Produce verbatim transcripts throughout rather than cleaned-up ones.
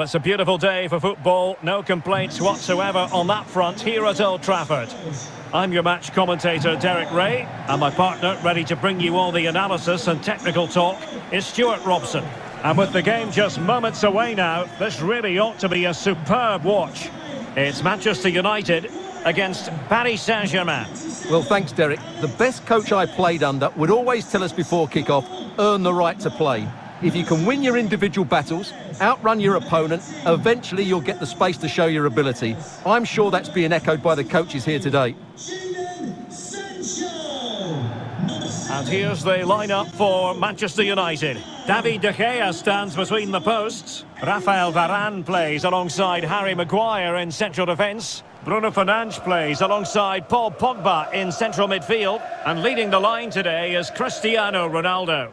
Well, it's a beautiful day for football. No complaints whatsoever on that front here at Old Trafford. I'm your match commentator, Derek Ray, and my partner, ready to bring you all the analysis and technical talk, is Stuart Robson. And with the game just moments away now, this really ought to be a superb watch. It's Manchester United against Paris Saint-Germain. Well, thanks, Derek. The best coach I played under would always tell us before kickoff, earn the right to play. If you can win your individual battles, outrun your opponent, eventually you'll get the space to show your ability. I'm sure that's being echoed by the coaches here today. And here's the lineup for Manchester United. David De Gea stands between the posts. Rafael Varane plays alongside Harry Maguire in central defence. Bruno Fernandes plays alongside Paul Pogba in central midfield. And leading the line today is Cristiano Ronaldo.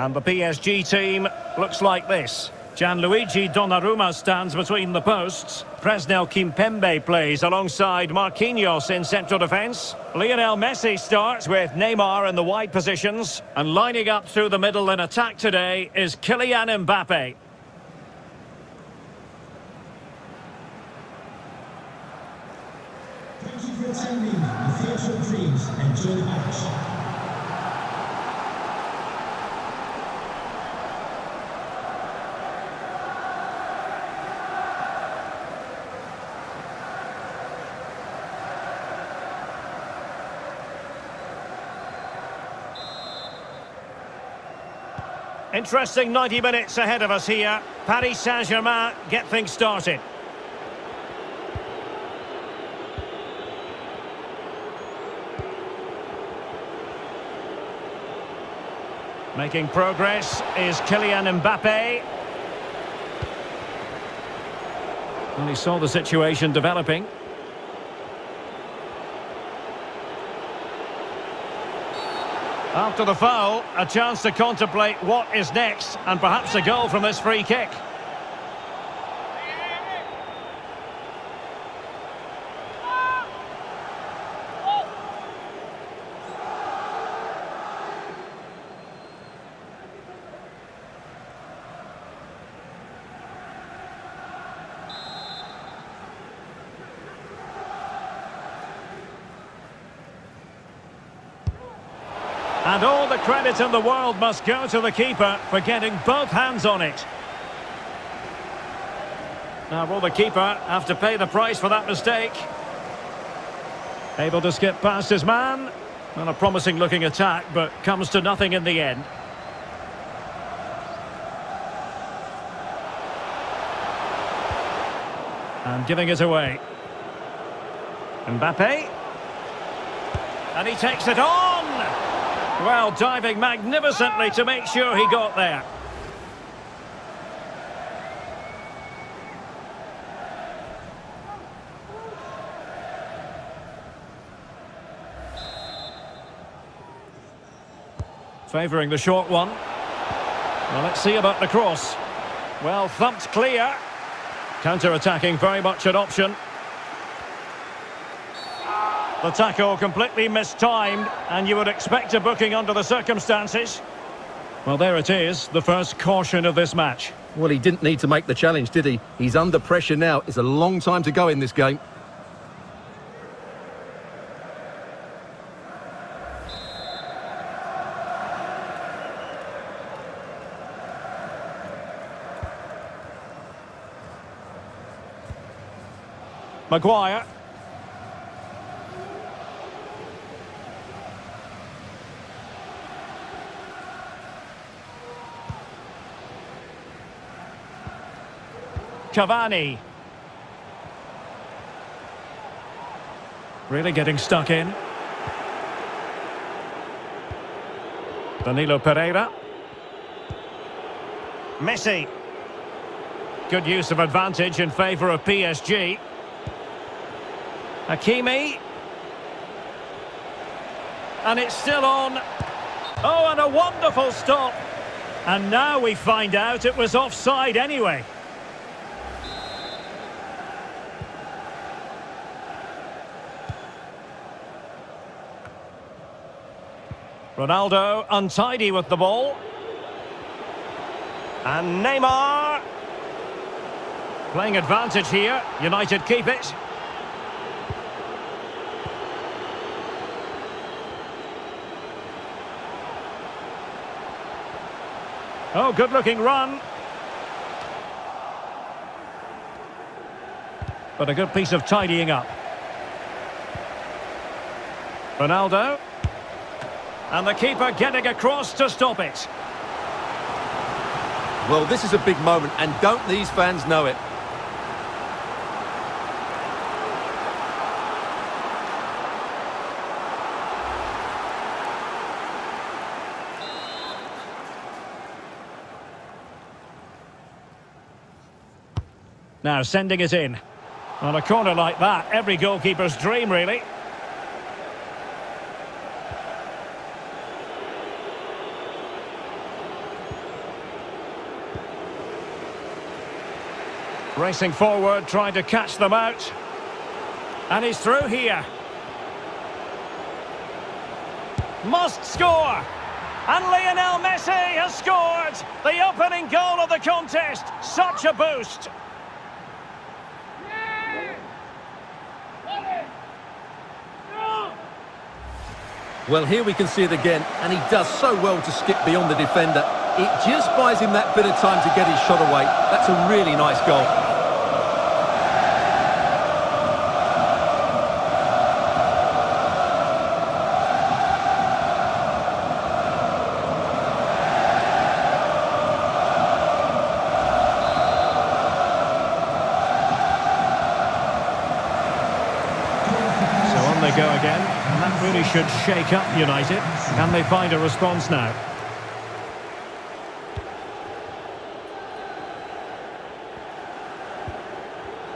And the P S G team looks like this. Gianluigi Donnarumma stands between the posts. Presnel Kimpembe plays alongside Marquinhos in central defence. Lionel Messi starts with Neymar in the wide positions. And lining up through the middle in attack today is Kylian Mbappe. Thank you for attending the Theatre of Dreams. Enjoy the match. Interesting ninety minutes ahead of us here. Paris Saint-Germain get things started. Making progress is Kylian Mbappe. Well, he saw the situation developing. After the foul, a chance to contemplate what is next, and perhaps a goal from this free kick. And all the credit in the world must go to the keeper for getting both hands on it. Now, will the keeper have to pay the price for that mistake? Able to skip past his man. Well, a promising-looking attack, but comes to nothing in the end. And giving it away. Mbappe. And he takes it on! Well, diving magnificently to make sure he got there. Favouring the short one. Well, let's see about the cross. Well, thumped clear. Counter-attacking, very much an option. The tackle completely mistimed, and you would expect a booking under the circumstances. Well, there it is, the first caution of this match. Well, he didn't need to make the challenge, did he? He's under pressure now. It's a long time to go in this game. Maguire. Cavani. Really getting stuck in. Danilo Pereira. Messi. Good use of advantage in favour of P S G. Hakimi. And it's still on. Oh, and a wonderful stop. And now we find out it was offside anyway. Ronaldo untidy with the ball. And Neymar. Playing advantage here. United keep it. Oh, good-looking run. But a good piece of tidying up. Ronaldo. And the keeper getting across to stop it. Well, this is a big moment, and don't these fans know it? Now sending it in. On a corner like that, every goalkeeper's dream, really. Racing forward, trying to catch them out. And he's through here. Must score! And Lionel Messi has scored! The opening goal of the contest! Such a boost! Well, here we can see it again, and he does so well to skip beyond the defender. It just buys him that bit of time to get his shot away. That's a really nice goal. So on they go again, and that really should shake up United. Can they find a response now?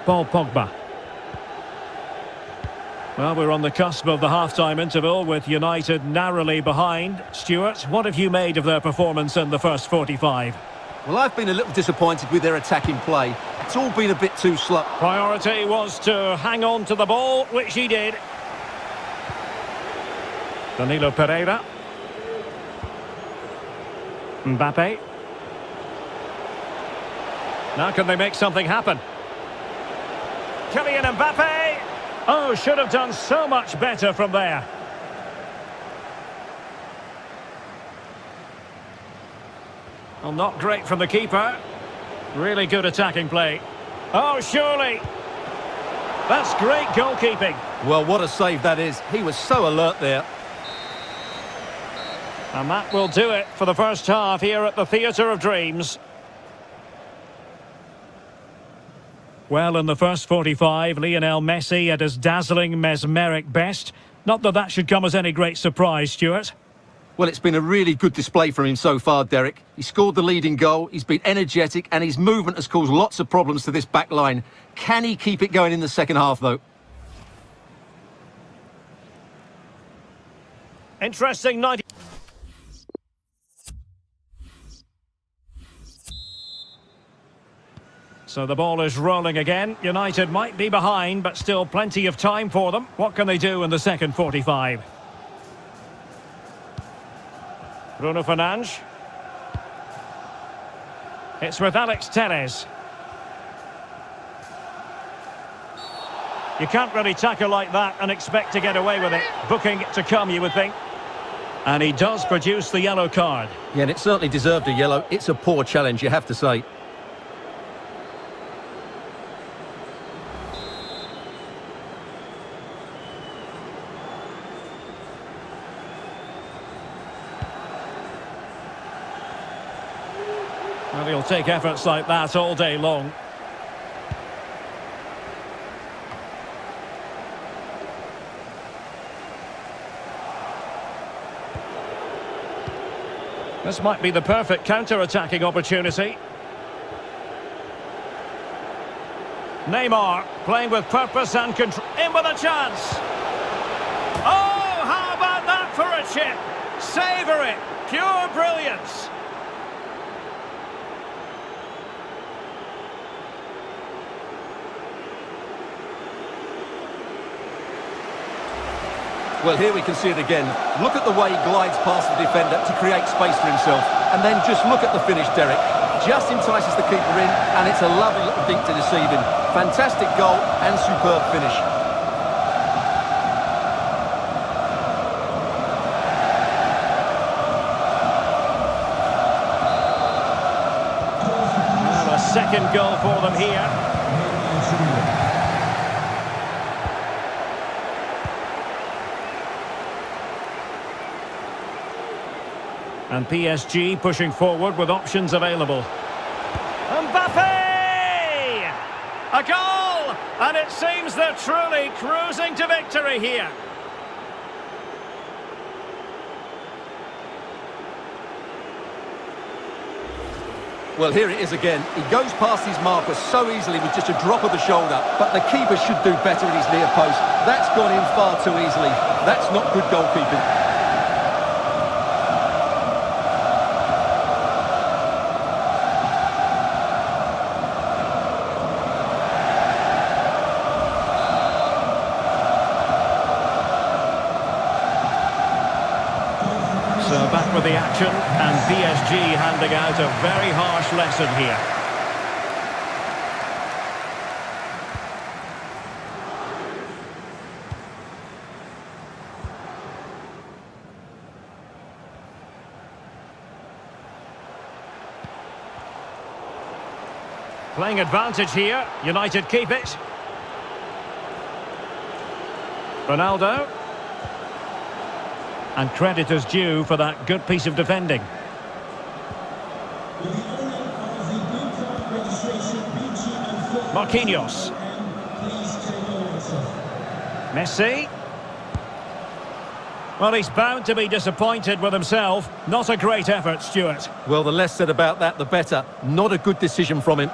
Paul Pogba. Well, we're on the cusp of the half-time interval with United narrowly behind. Stuart, what have you made of their performance in the first forty-five? Well, I've been a little disappointed with their attacking play. It's all been a bit too slow. Priority was to hang on to the ball, which he did. Danilo Pereira. Mbappe. Now can they make something happen? Kylian Mbappe. Oh, should have done so much better from there. Well, not great from the keeper. Really good attacking play. Oh, surely. That's great goalkeeping. Well, what a save that is. He was so alert there. And that will do it for the first half here at the Theatre of Dreams. Well, in the first forty-five, Lionel Messi at his dazzling, mesmeric best. Not that that should come as any great surprise, Stuart. Well, it's been a really good display from him so far, Derek. He scored the leading goal, he's been energetic, and his movement has caused lots of problems to this back line. Can he keep it going in the second half, though? Interesting ninety... So the ball is rolling again. United might be behind, but still plenty of time for them. What can they do in the second forty-five? Bruno Fernandes. It's with Alex Telles. You can't really tackle like that and expect to get away with it. Booking to come, you would think. And he does produce the yellow card. Yeah, and it certainly deserved a yellow. It's a poor challenge, you have to say. And he'll take efforts like that all day long. This might be the perfect counter-attacking opportunity. Neymar playing with purpose and control. In with a chance. Oh, how about that for a chip? Savour it. Pure brilliance. Well, here we can see it again. Look at the way he glides past the defender to create space for himself. And then just look at the finish, Derek. Just entices the keeper in, and it's a lovely little dink to deceive him. Fantastic goal and superb finish. And a second goal for them here. And P S G pushing forward with options available. Mbappe! A goal! And it seems they're truly cruising to victory here. Well, here it is again. He goes past his marker so easily with just a drop of the shoulder. But the keeper should do better in his near post. That's gone in far too easily. That's not good goalkeeping. Back with the action, and P S G handing out a very harsh lesson here. Playing advantage here, United keep it. Ronaldo. And credit is due for that good piece of defending. Marquinhos. Messi. Well, he's bound to be disappointed with himself. Not a great effort, Stuart. Well, the less said about that, the better. Not a good decision from him.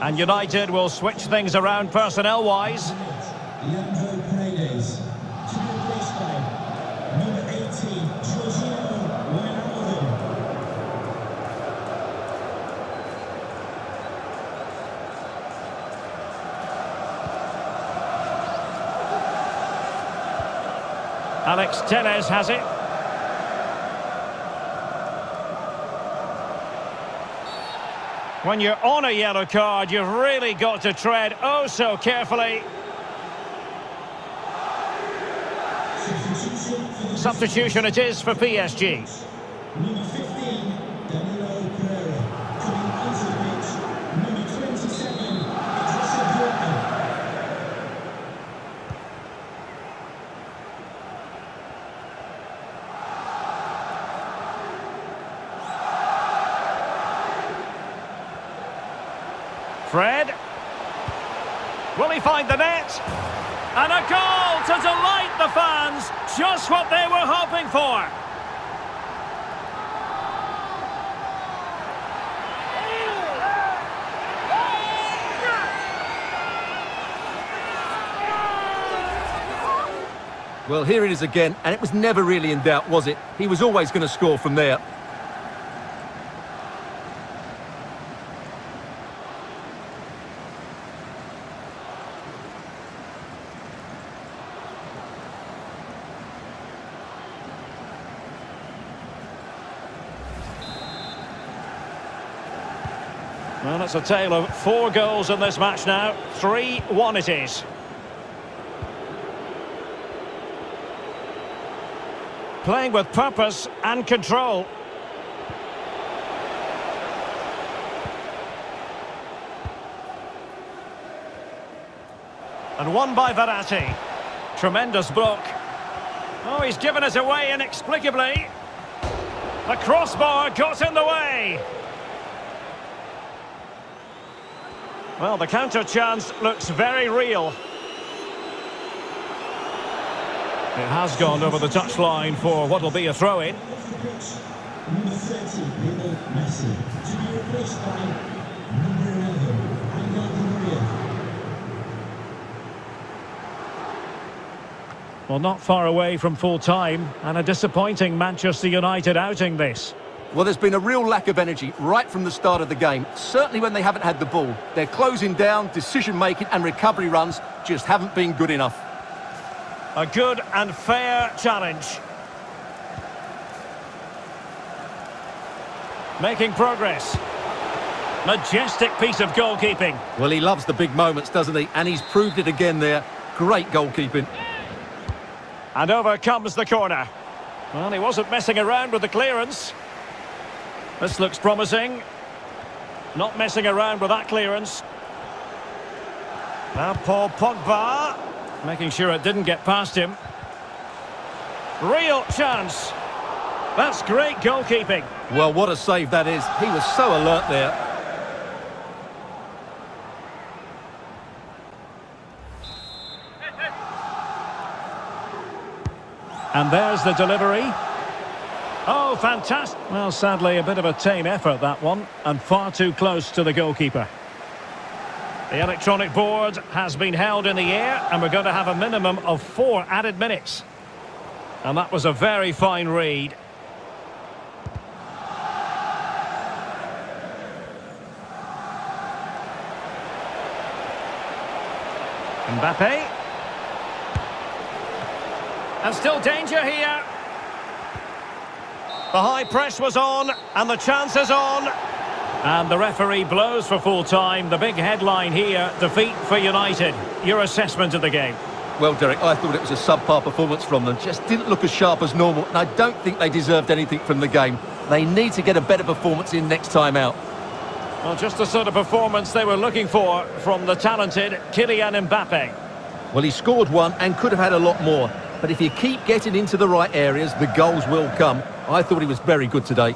And United will switch things around personnel-wise. Leandro Paredes, to the place by number eighteen, Jorginho Wijnaldum. Alex Telles has it. When you're on a yellow card, you've really got to tread oh so carefully. Substitution it is for P S G. Number fifteen, Danilo Pereira, coming onto the pitch. Number twenty-seven, Fred. Will he find the net? And a goal to delight the fans. Just what they were hoping for. Well, here it is again, and it was never really in doubt, was it? He was always going to score from there. Well, it's a tale of four goals in this match now. three one it is. Playing with purpose and control. And won by Verratti. Tremendous block. Oh, he's given us away inexplicably. The crossbar got in the way. Well, the counter chance looks very real. It has gone over the touchline for what will be a throw-in. Well, not far away from full-time, and a disappointing Manchester United outing this. Well, there's been a real lack of energy right from the start of the game, certainly when they haven't had the ball. Their closing down, decision-making and recovery runs just haven't been good enough. A good and fair challenge. Making progress. Majestic piece of goalkeeping. Well, he loves the big moments, doesn't he? And he's proved it again there. Great goalkeeping. And over comes the corner. Well, he wasn't messing around with the clearance. This looks promising. Not messing around with that clearance. Now Paul Pogba, making sure it didn't get past him. Real chance. That's great goalkeeping. Well, what a save that is. He was so alert there. And there's the delivery. Oh, fantastic. Well, sadly, a bit of a tame effort, that one, and far too close to the goalkeeper. The electronic board has been held in the air, and we're going to have a minimum of four added minutes. And that was a very fine read. Mbappe. And still danger here. The high press was on, and the chance is on. And the referee blows for full-time. The big headline here, defeat for United. Your assessment of the game? Well, Derek, I thought it was a subpar performance from them. Just didn't look as sharp as normal, and I don't think they deserved anything from the game. They need to get a better performance in next time out. Well, just the sort of performance they were looking for from the talented Kylian Mbappe. Well, he scored one and could have had a lot more. But if you keep getting into the right areas, the goals will come. I thought he was very good today.